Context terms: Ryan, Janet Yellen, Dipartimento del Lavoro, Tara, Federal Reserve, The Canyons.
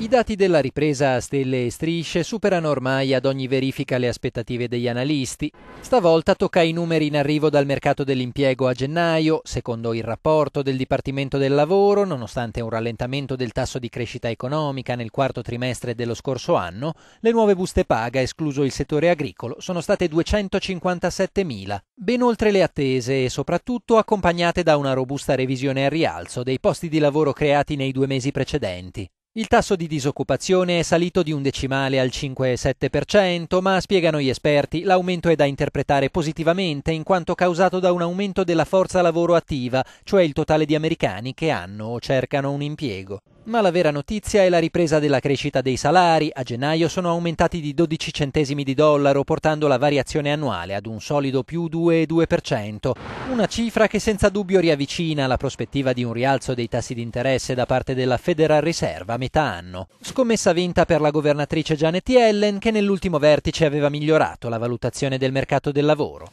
I dati della ripresa a stelle e strisce superano ormai ad ogni verifica le aspettative degli analisti. Stavolta tocca ai numeri in arrivo dal mercato dell'impiego a gennaio. Secondo il rapporto del Dipartimento del Lavoro, nonostante un rallentamento del tasso di crescita economica nel quarto trimestre dello scorso anno, le nuove buste paga, escluso il settore agricolo, sono state 257.000, ben oltre le attese e soprattutto accompagnate da una robusta revisione al rialzo dei posti di lavoro creati nei 2 mesi precedenti. Il tasso di disoccupazione è salito di un decimale al 5,7%, ma, spiegano gli esperti, l'aumento è da interpretare positivamente in quanto causato da un aumento della forza lavoro attiva, cioè il totale di americani che hanno o cercano un impiego. Ma la vera notizia è la ripresa della crescita dei salari. A gennaio sono aumentati di 12 centesimi di dollaro, portando la variazione annuale ad un solido più 2,2%, una cifra che senza dubbio riavvicina la prospettiva di un rialzo dei tassi di interesse da parte della Federal Reserve a metà anno. Scommessa vinta per la governatrice Janet Yellen, che nell'ultimo vertice aveva migliorato la valutazione del mercato del lavoro.